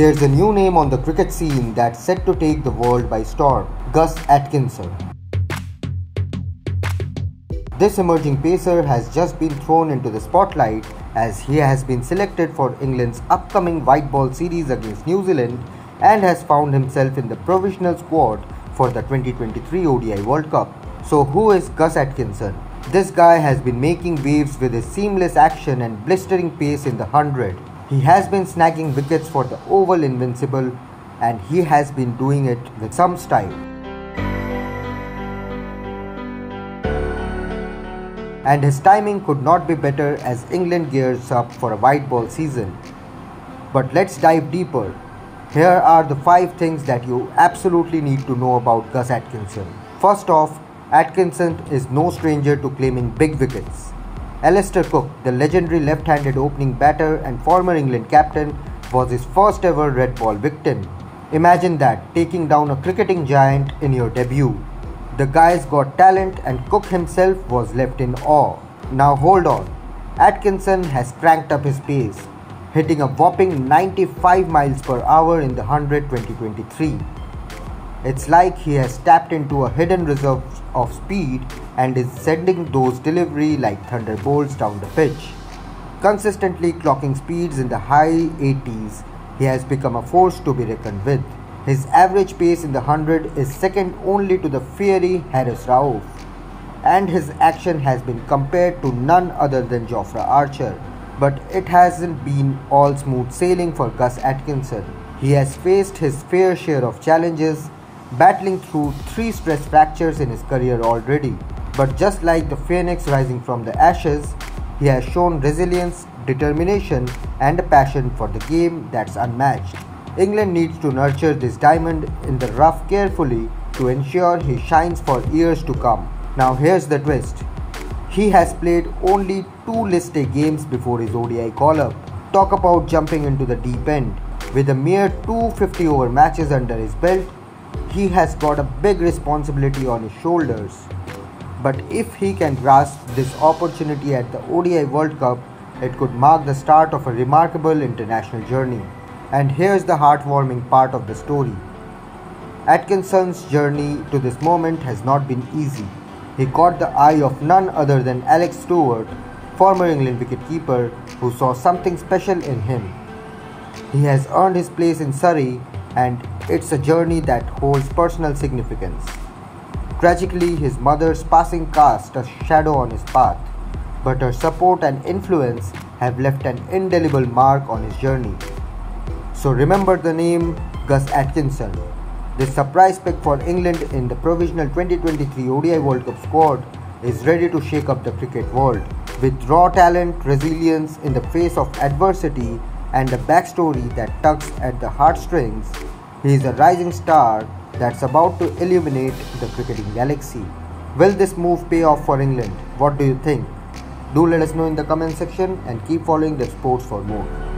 There's a new name on the cricket scene that's set to take the world by storm, Gus Atkinson. This emerging pacer has just been thrown into the spotlight as he has been selected for England's upcoming white ball series against New Zealand and has found himself in the provisional squad for the 2023 ODI World Cup. So who is Gus Atkinson? This guy has been making waves with his seamless action and blistering pace in the 100. He has been snagging wickets for the Oval Invincible and he has been doing it with some style. And his timing could not be better as England gears up for a white ball season. But let's dive deeper. Here are the 5 things that you absolutely need to know about Gus Atkinson. First off, Atkinson is no stranger to claiming big wickets. Alistair Cook, the legendary left-handed opening batter and former England captain, was his first ever red ball victim. Imagine that, taking down a cricketing giant in your debut. The guy's got talent and Cook himself was left in awe. Now hold on, Atkinson has cranked up his pace, hitting a whopping 95 miles per hour in the 100 2023. It's like he has tapped into a hidden reserve of speed and is sending those delivery like thunderbolts down the pitch. Consistently clocking speeds in the high 80s, he has become a force to be reckoned with. His average pace in the 100 is second only to the fiery Harris Rauf, and his action has been compared to none other than Jofra Archer. But it hasn't been all smooth sailing for Gus Atkinson. He has faced his fair share of challenges, battling through 3 stress fractures in his career already. But just like the phoenix rising from the ashes, he has shown resilience, determination and a passion for the game that's unmatched. England needs to nurture this diamond in the rough carefully to ensure he shines for years to come. Now here's the twist. He has played only 2 List A games before his ODI call-up. Talk about jumping into the deep end. With a mere 250 over matches under his belt, he has got a big responsibility on his shoulders. But if he can grasp this opportunity at the ODI World Cup, it could mark the start of a remarkable international journey. And here's the heartwarming part of the story. Atkinson's journey to this moment has not been easy. He caught the eye of none other than Alex Stewart, former England wicketkeeper, who saw something special in him. He has earned his place in Surrey and it's a journey that holds personal significance. Tragically, his mother's passing cast a shadow on his path, but her support and influence have left an indelible mark on his journey. So remember the name Gus Atkinson. This surprise pick for England in the provisional 2023 ODI World Cup squad is ready to shake up the cricket world. With raw talent, resilience in the face of adversity and a backstory that tugs at the heartstrings, he is a rising star that's about to illuminate the cricketing galaxy. Will this move pay off for England? What do you think? Do let us know in the comment section and keep following the sports for more.